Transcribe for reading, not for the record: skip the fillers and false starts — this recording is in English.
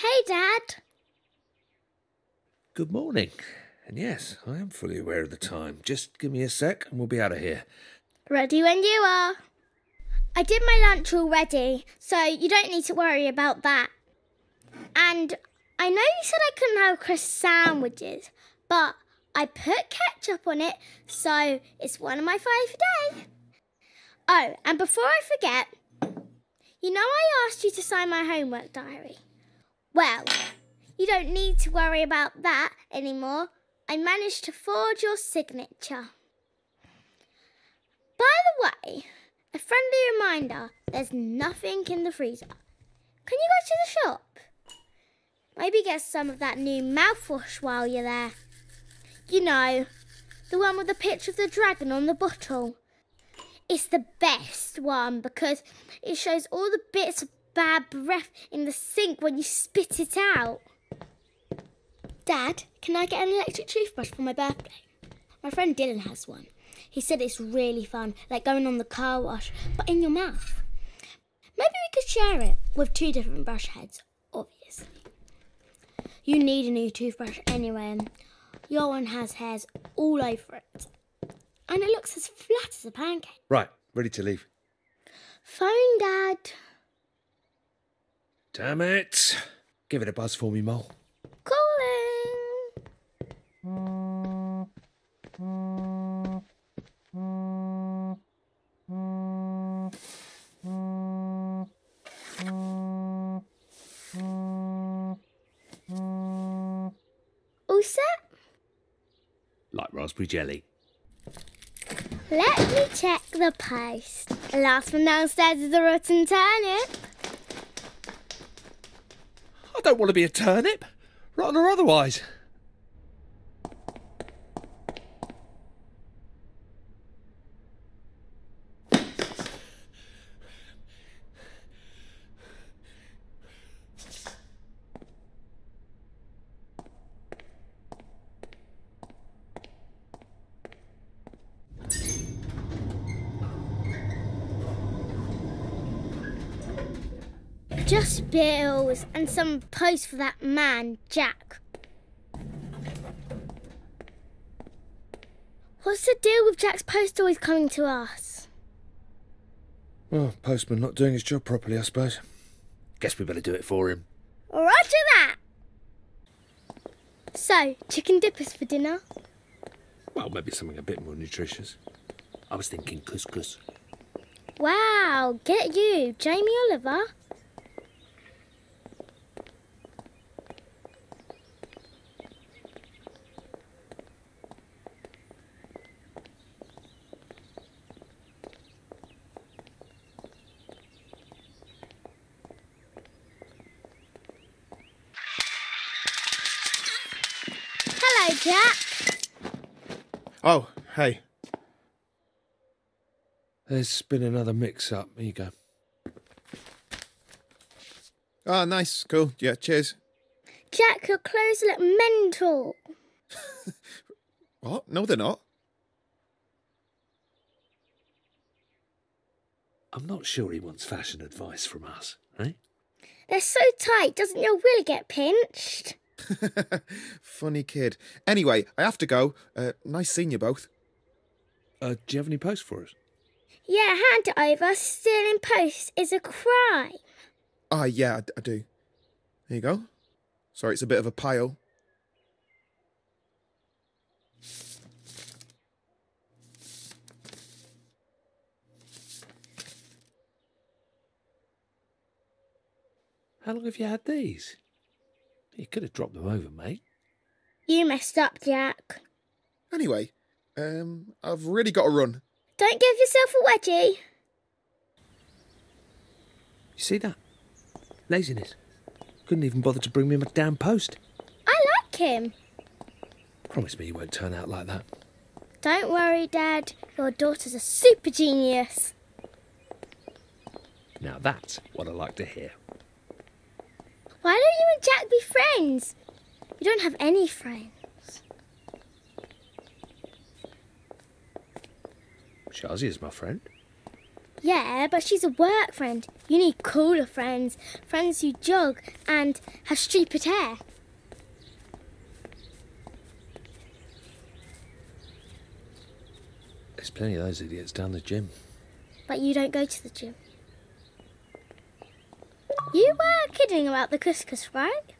Hey, Dad. Good morning. And yes, I am fully aware of the time. Just give me a sec and we'll be out of here. Ready when you are. I did my lunch already, so you don't need to worry about that. And I know you said I couldn't have crisp sandwiches, but I put ketchup on it, so it's one of my five a day. Oh, and before I forget, you know I asked you to sign my homework diary. Well, you don't need to worry about that anymore. I managed to forge your signature. By the way, a friendly reminder, there's nothing in the freezer. Can you go to the shop? Maybe get some of that new mouthwash while you're there. You know, the one with the picture of the dragon on the bottle. It's the best one because it shows all the bits of bad breath in the sink when you spit it out. Dad, can I get an electric toothbrush for my birthday? My friend Dylan has one. He said it's really fun, like going on the car wash, but in your mouth. Maybe we could share it with two different brush heads, obviously. You need a new toothbrush anyway. Your one has hairs all over it. And it looks as flat as a pancake. Right, ready to leave. Phone, Dad. Damn it. Give it a buzz for me, Mole. Calling. All set? Like raspberry jelly. Let me check the post. The last one downstairs is a rotten turnip. I don't want to be a turnip, rotten or otherwise. Just bills and some post for that man, Jack. What's the deal with Jack's post always coming to us? Well, postman not doing his job properly, I suppose. Guess we better do it for him. Roger that! So, chicken dippers for dinner? Well, maybe something a bit more nutritious. I was thinking couscous. Wow, get you, Jamie Oliver. Jack. Oh, hey. There's been another mix-up. Here you go. Ah, oh, nice. Cool. Yeah, cheers. Jack, your clothes look mental. What? No, they're not. I'm not sure he wants fashion advice from us, eh? They're so tight. Doesn't your will get pinched? Funny kid. Anyway, I have to go. Nice seeing you both. Do you have any post for us? Yeah, hand it over. Stealing posts is a crime. Ah, yeah, I do. There you go. Sorry, it's a bit of a pile. How long have you had these? You could have dropped them over, mate. You messed up, Jack. Anyway, I've really got to run. Don't give yourself a wedgie. You see that? Laziness. Couldn't even bother to bring me my damn post. I like him. Promise me you won't turn out like that. Don't worry, Dad. Your daughter's a super genius. Now that's what I like to hear. Why don't you and Jack be friends? You don't have any friends. Shazzy is my friend. Yeah, but she's a work friend. You need cooler friends. Friends who jog and have stupid hair. There's plenty of those idiots down the gym. But you don't go to the gym. You were kidding about the couscous, right?